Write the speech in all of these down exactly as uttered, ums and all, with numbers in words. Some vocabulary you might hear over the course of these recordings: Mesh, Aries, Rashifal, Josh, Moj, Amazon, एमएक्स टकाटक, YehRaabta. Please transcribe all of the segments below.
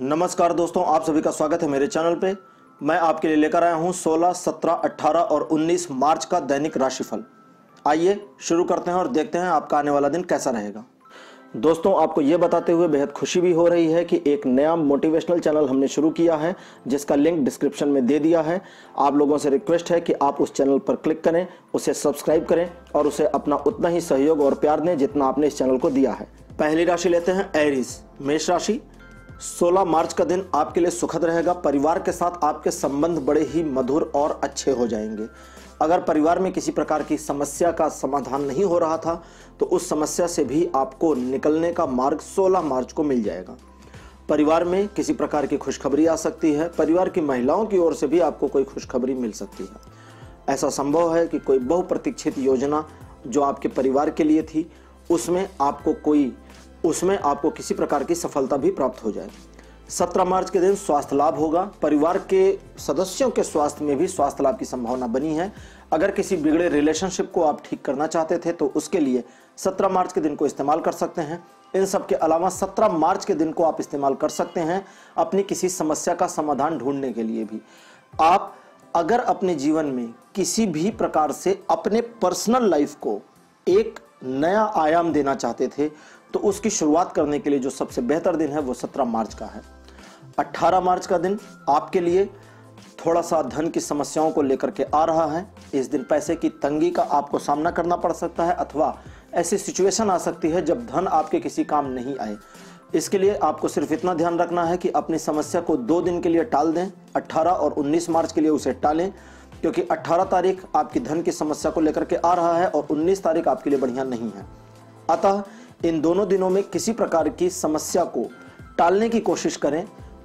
नमस्कार दोस्तों, आप सभी का स्वागत है मेरे चैनल पे। मैं आपके लिए लेकर आया हूं सोलह, सत्रह, अठारह और उन्नीस मार्च का दैनिक राशिफल। आइए शुरू करते हैं और देखते हैं आपका आने वाला दिन कैसा रहेगा। दोस्तों, आपको ये बताते हुए बेहद खुशी भी हो रही है कि एक नया मोटिवेशनल चैनल हमने शुरू किया है, जिसका लिंक डिस्क्रिप्शन में दे दिया है। आप लोगों से रिक्वेस्ट है कि आप उस चैनल पर क्लिक करें, उसे सब्सक्राइब करें और उसे अपना उतना ही सहयोग और प्यार दें जितना आपने इस चैनल को दिया है। पहली राशि लेते हैं एरीज, मेष राशि। सोलह मार्च का दिन आपके लिए सुखद रहेगा। परिवार के साथ आपके संबंध बड़े ही मधुर और अच्छे हो जाएंगे। अगर परिवार में किसी प्रकार की समस्या का समाधान नहीं हो रहा था तो उस समस्या से भी आपको निकलने का मार्ग सोलह मार्च को मिल जाएगा। परिवार में किसी प्रकार की खुशखबरी आ सकती है। परिवार की महिलाओं की ओर से भी आपको कोई खुशखबरी मिल सकती है। ऐसा संभव है कि कोई बहुप्रतीक्षित योजना जो आपके परिवार के लिए थी उसमें आपको कोई उसमें आपको किसी प्रकार की सफलता भी प्राप्त हो जाए। सत्रह मार्च के दिन स्वास्थ्य लाभ होगा। परिवार के सदस्यों के स्वास्थ्य में भी स्वास्थ्य लाभ की संभावना बनी है। अगर किसी बिगड़े रिलेशनशिप को आप ठीक करना चाहते थे तो उसके लिए सत्रह मार्च के दिन को इस्तेमाल कर सकते हैं। इन सब के अलावा सत्रह मार्च के दिन को आप इस्तेमाल कर सकते हैं अपनी किसी समस्या का समाधान ढूंढने के लिए भी। आप अगर अपने जीवन में किसी भी प्रकार से अपने पर्सनल लाइफ को एक नया आयाम देना चाहते थे तो उसकी शुरुआत करने के लिए जो सबसे बेहतर दिन है वो सत्रह मार्च का है। अठारह मार्च का दिन आपके लिए थोड़ा सा धन की समस्याओं को लेकर के आ रहा है। इस दिन पैसे की तंगी का आपको सामना करना पड़ सकता है अथवा ऐसी सिचुएशन आ सकती है जब धन आपके किसी काम नहीं आए। इसके लिए आपको सिर्फ इतना ध्यान रखना है कि अपनी समस्या को दो दिन के लिए टाल दें। अठारह और उन्नीस मार्च के लिए उसे टालें, क्योंकि अठारह तारीख आपकी धन की समस्या को लेकर के आ रहा है और उन्नीस तारीख आपके लिए बढ़िया नहीं है। अतः इन दोनों दिनों में किसी प्रकार की समस्या को टालने की कोशिश करें।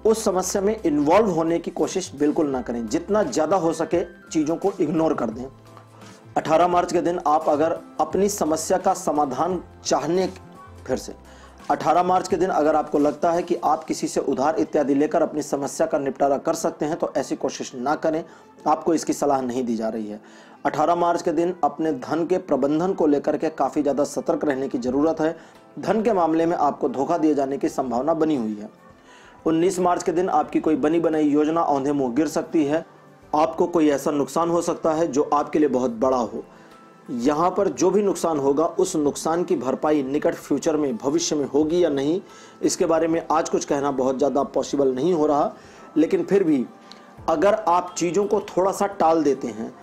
उस समस्या में इन्वॉल्व होने की कोशिश बिल्कुल ना करें। जितना ज़्यादा हो सके चीज़ों को इग्नोर कर दें। अठारह मार्च के दिन आप अगर अपनी समस्या का समाधान चाहने फिर से अठारह मार्च के दिन अगर आपको लगता है कि आप किसी से उधार इत्यादि लेकर अपनी समस्या का निपटारा कर सकते हैं तो ऐसी कोशिश ना करें। आपको इसकी सलाह नहीं दी जा रही है। अठारह मार्च के दिन अपने धन के प्रबंधन को लेकर के काफ़ी ज़्यादा सतर्क रहने की ज़रूरत है। धन के मामले में आपको धोखा दिए जाने की संभावना बनी हुई है। उन्नीस मार्च के दिन आपकी कोई बनी बनाई योजना औंधे मुँह गिर सकती है। आपको कोई ऐसा नुकसान हो सकता है जो आपके लिए बहुत बड़ा हो। यहाँ पर जो भी नुकसान होगा उस नुकसान की भरपाई निकट फ्यूचर में भविष्य में होगी या नहीं, इसके बारे में आज कुछ कहना बहुत ज़्यादा पॉसिबल नहीं हो रहा। लेकिन फिर भी अगर आप चीज़ों को थोड़ा सा टाल देते हैं,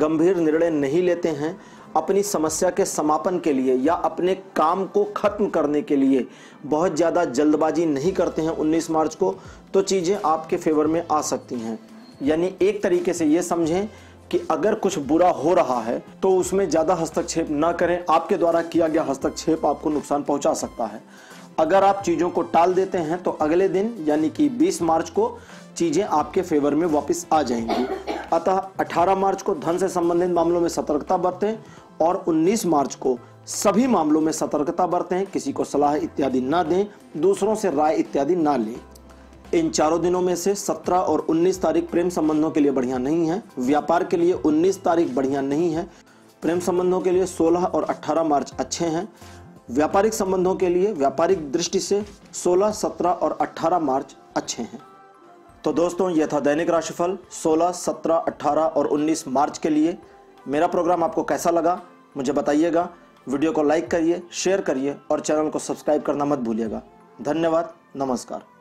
गंभीर निर्णय नहीं लेते हैं, अपनी समस्या के समापन के लिए या अपने काम को ख़त्म करने के लिए बहुत ज़्यादा जल्दबाजी नहीं करते हैं उन्नीस मार्च को, तो चीज़ें आपके फेवर में आ सकती हैं। यानी एक तरीके से ये समझें कि अगर कुछ बुरा हो रहा है तो उसमें ज़्यादा हस्तक्षेप ना करें। आपके द्वारा किया गया हस्तक्षेप आपको नुकसान पहुंचा सकता है। अगर आप चीज़ों को टाल देते हैं तो अगले दिन यानी कि बीस मार्च को चीज़ें आपके फेवर में वापस आ जाएंगी। अतः अठारह मार्च को धन से संबंधित मामलों में सतर्कता बरतें और उन्नीस मार्च को सभी मामलों में सतर्कता बरतें। किसी को सलाह इत्यादि ना दें, दूसरों से राय इत्यादि ना लें। इन चारों दिनों में से सत्रह और उन्नीस तारीख प्रेम संबंधों के लिए बढ़िया नहीं है। व्यापार के लिए उन्नीस तारीख बढ़िया नहीं है। प्रेम संबंधों के लिए सोलह और अठारह मार्च अच्छे हैं। व्यापारिक संबंधों के लिए व्यापारिक दृष्टि से सोलह, सत्रह और अठारह मार्च अच्छे हैं। तो दोस्तों, यह था दैनिक राशिफल सोलह, सत्रह, अठारह और उन्नीस मार्च के लिए। मेरा प्रोग्राम आपको कैसा लगा मुझे बताइएगा। वीडियो को लाइक करिए, शेयर करिए और चैनल को सब्सक्राइब करना मत भूलिएगा। धन्यवाद, नमस्कार।